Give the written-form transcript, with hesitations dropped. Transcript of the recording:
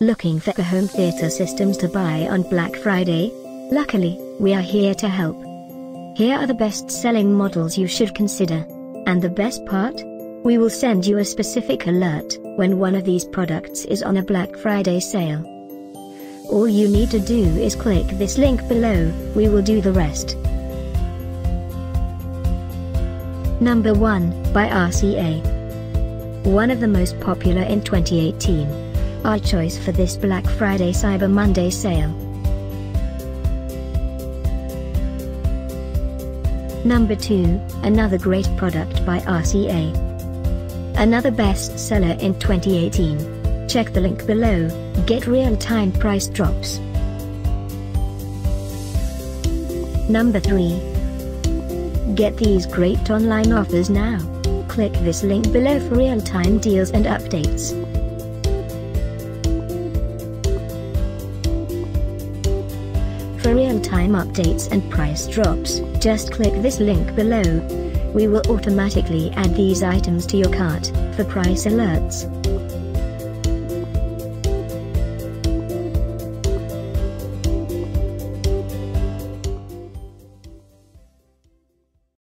Looking for home theater systems to buy on Black Friday? Luckily, we are here to help. Here are the best-selling models you should consider. And the best part? We will send you a specific alert when one of these products is on a Black Friday sale. All you need to do is click this link below, we will do the rest. Number 1, by RCA. One of the most popular in 2018. Our choice for this Black Friday Cyber Monday sale. Number 2, another great product by RCA. Another bestseller in 2018. Check the link below, get real-time price drops. Number 3. Get these great online offers now. Click this link below for real-time deals and updates. For real-time updates and price drops, just click this link below. We will automatically add these items to your cart for price alerts.